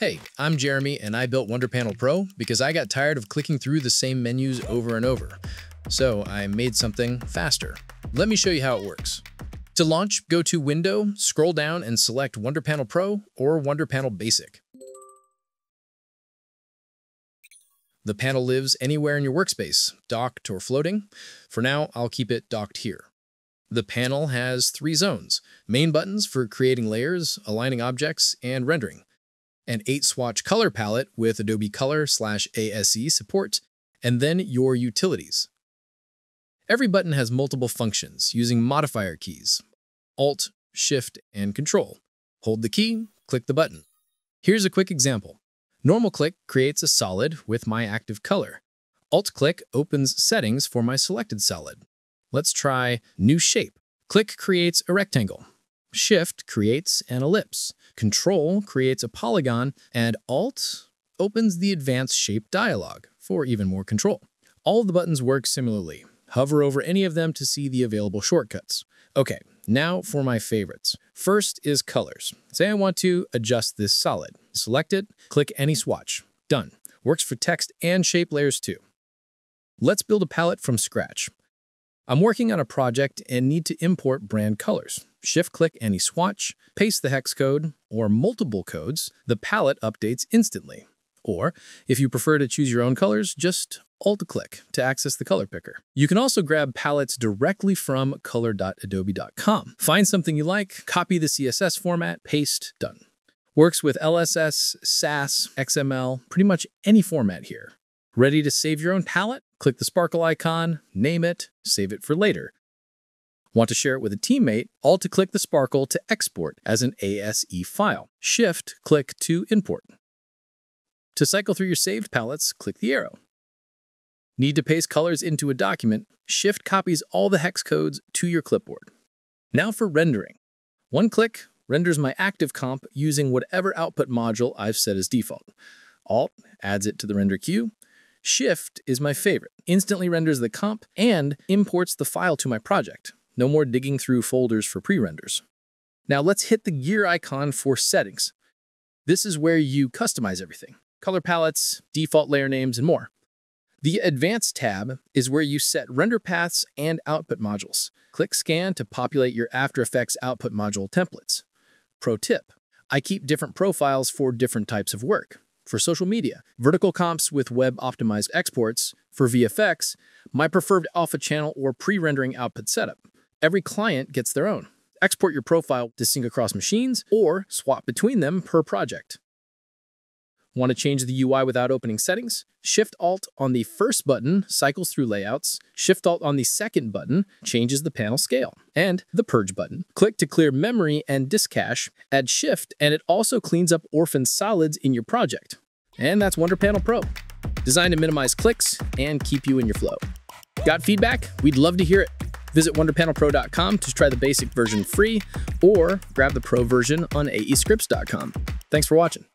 Hey, I'm Jeremy and I built Wonder Panel Pro because I got tired of clicking through the same menus over and over. So I made something faster. Let me show you how it works. To launch, go to Window, scroll down and select Wonder Panel Pro or Wonder Panel Basic. The panel lives anywhere in your workspace, docked or floating. For now, I'll keep it docked here. The panel has three zones: main buttons for creating layers, aligning objects, and rendering. An 8-swatch color palette with Adobe Color /ASE support, and then your utilities. Every button has multiple functions using modifier keys, Alt, Shift, and Control. Hold the key, click the button. Here's a quick example. Normal click creates a solid with my active color. Alt click opens settings for my selected solid. Let's try New Shape. Click creates a rectangle. Shift creates an ellipse, Control creates a polygon, and Alt opens the Advanced Shape dialog for even more control. All the buttons work similarly. Hover over any of them to see the available shortcuts. Okay, now for my favorites. First is colors. Say I want to adjust this solid. Select it, click any swatch. Done. Works for text and shape layers too. Let's build a palette from scratch. I'm working on a project and need to import brand colors. Shift-click any swatch, paste the hex code, or multiple codes, the palette updates instantly. Or, if you prefer to choose your own colors, just Alt-click to access the color picker. You can also grab palettes directly from color.adobe.com. Find something you like, copy the CSS format, paste, done. Works with LSS, Sass, XML, pretty much any format here. Ready to save your own palette? Click the sparkle icon, name it, save it for later. Want to share it with a teammate? Alt-click the sparkle to export as an ASE file. Shift-click to import. To cycle through your saved palettes, click the arrow. Need to paste colors into a document? Shift copies all the hex codes to your clipboard. Now for rendering. One click renders my active comp using whatever output module I've set as default. Alt adds it to the render queue. Shift is my favorite. Instantly renders the comp and imports the file to my project. No more digging through folders for pre-renders. Now let's hit the gear icon for settings. This is where you customize everything. Color palettes, default layer names, and more. The Advanced tab is where you set render paths and output modules. Click Scan to populate your After Effects output module templates. Pro tip: I keep different profiles for different types of work. For social media, vertical comps with web-optimized exports. For VFX, my preferred alpha channel or pre-rendering output setup. Every client gets their own. Export your profile to sync across machines or swap between them per project. Want to change the UI without opening settings? Shift-Alt on the first button cycles through layouts. Shift-Alt on the second button changes the panel scale. And the Purge button. Click to clear memory and disk cache. Add Shift, and it also cleans up orphan solids in your project. And that's Wonder Panel Pro, designed to minimize clicks and keep you in your flow. Got feedback? We'd love to hear it. Visit wonderpanelpro.com to try the basic version free, or grab the pro version on aescripts.com. Thanks for watching.